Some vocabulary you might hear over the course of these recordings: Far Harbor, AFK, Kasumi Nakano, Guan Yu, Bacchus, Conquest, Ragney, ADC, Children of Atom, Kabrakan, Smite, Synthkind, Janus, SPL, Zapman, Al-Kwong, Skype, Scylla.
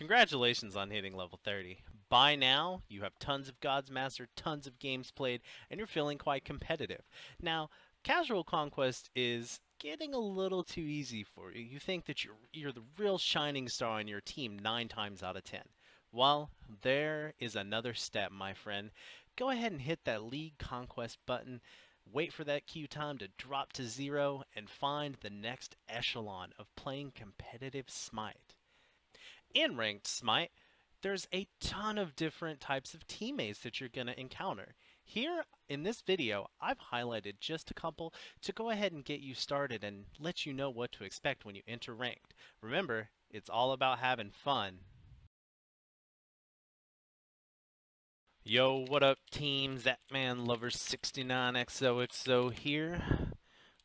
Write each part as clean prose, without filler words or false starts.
Congratulations on hitting level 30. By now, you have tons of gods mastered, tons of games played, and you're feeling quite competitive. Now, casual conquest is getting a little too easy for you. You think that you're the real shining star on your team 9 times out of 10. Well, there is another step, my friend. Go ahead and hit that League Conquest button, wait for that queue time to drop to 0, and find the next echelon of playing competitive Smite. In Ranked Smite, there's a ton of different types of teammates that you're going to encounter. Here in this video, I've highlighted just a couple to go ahead and get you started and let you know what to expect when you enter Ranked. Remember, it's all about having fun. Yo, what up team? Zapman Lover 69XOXO here.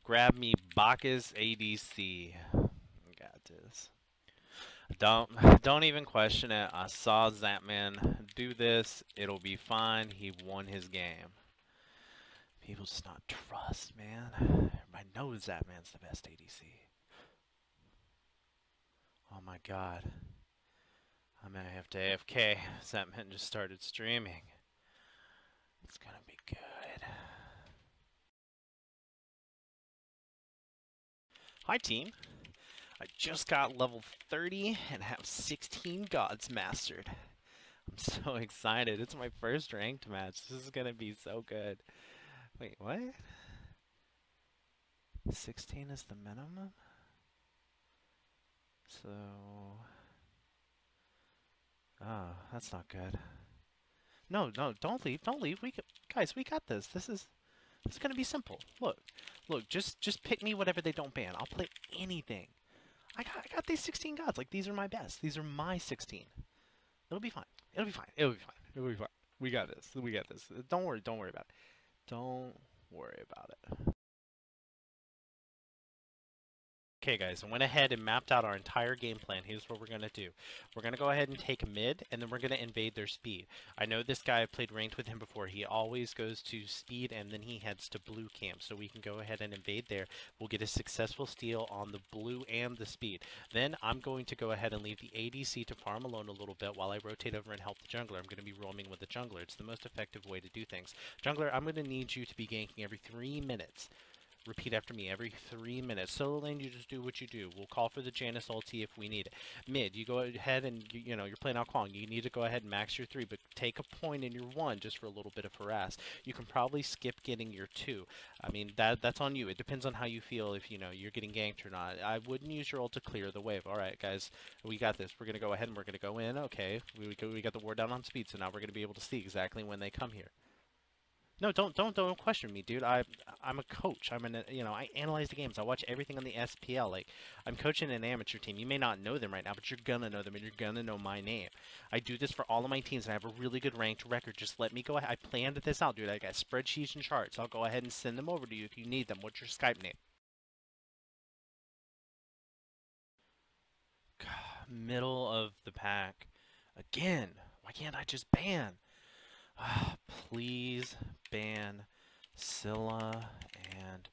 Grab me Bacchus ADC. Got this. Don't even question it. I saw Zapman do this. It'll be fine. He won his game. People just not trust, man. Everybody knows Zapman's the best ADC. Oh my god. I may have to AFK. Zapman just started streaming. It's gonna be good. Hi team. I just got level 30 and have 16 gods mastered. I'm so excited. It's my first ranked match. This is gonna be so good. Wait, what? 16 is the minimum? So... oh, that's not good. No, don't leave, We can, guys, we got this. This is gonna be simple. Look, just pick me whatever they don't ban. I'll play anything. I got these 16 gods. Like, these are my best. These are my 16. It'll be fine. It'll be fine. We got this. Don't worry about it. Okay guys, I went ahead and mapped out our entire game plan. Here's what we're going to do. We're going to go ahead and take mid, and then we're going to invade their speed. I know this guy, I played ranked with him before. He always goes to speed, and then he heads to blue camp. So we can go ahead and invade there. We'll get a successful steal on the blue and the speed. Then I'm going to go ahead and leave the ADC to farm alone a little bit while I rotate over and help the jungler. I'm going to be roaming with the jungler. It's the most effective way to do things. Jungler, I'm going to need you to be ganking every 3 minutes. Repeat after me, every 3 minutes. Solo lane, you just do what you do. We'll call for the Janus ulti if we need it. Mid, you go ahead and, you know, you're playing Al-Kwong. You need to go ahead and max your 3, but take a point in your 1 just for a little bit of harass. You can probably skip getting your 2. I mean, that's on you. It depends on how you feel if, you know, you're getting ganked or not. I wouldn't use your ult to clear the wave. All right, guys, we got this. We're going to go ahead and we're going to go in. Okay, we got the ward down on speed, so now we're going to be able to see exactly when they come here. No, don't question me, dude. I'm a coach. I analyze the games. I watch everything on the SPL. Like, I'm coaching an amateur team. You may not know them right now, but you're gonna know them, and you're gonna know my name. I do this for all of my teams, and I have a really good ranked record. Just let me go ahead. I planned this out, dude. I got spreadsheets and charts. I'll go ahead and send them over to you if you need them. What's your Skype name? God, middle of the pack. Again. Why can't I just ban? Please ban Scylla and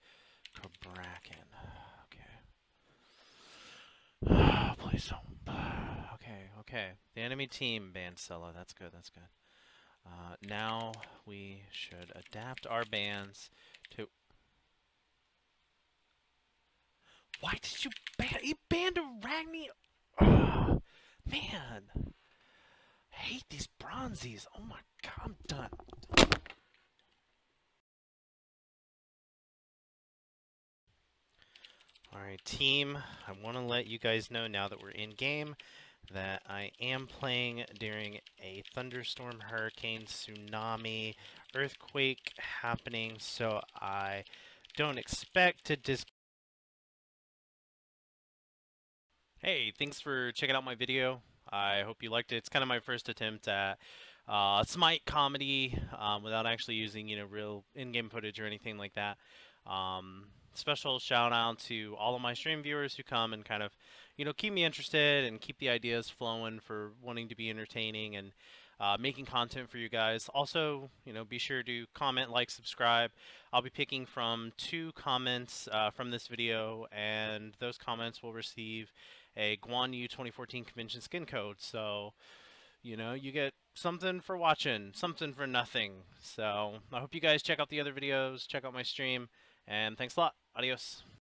Kabrakan. Okay. Please don't. Okay. The enemy team banned Scylla. That's good. Now we should adapt our bans to... why did you ban? He banned a Ragney. Man. I hate these bronzies. Oh my god, I'm done. Alright team, I want to let you guys know now that we're in game that I am playing during a thunderstorm, hurricane, tsunami, earthquake happening, so I don't expect to Hey, thanks for checking out my video. I hope you liked it. It's kind of my first attempt at Smite comedy without actually using, you know, real in-game footage or anything like that. Special shout out to all of my stream viewers who come and kind of, you know, keep me interested and keep the ideas flowing for wanting to be entertaining and making content for you guys. Also, you know, be sure to comment, like, subscribe. I'll be picking from 2 comments from this video, and those comments will receive a Guan Yu 2014 convention skin code. So, you know, you get something for watching, something for nothing. So I hope you guys check out the other videos, check out my stream, and thanks a lot. Adios.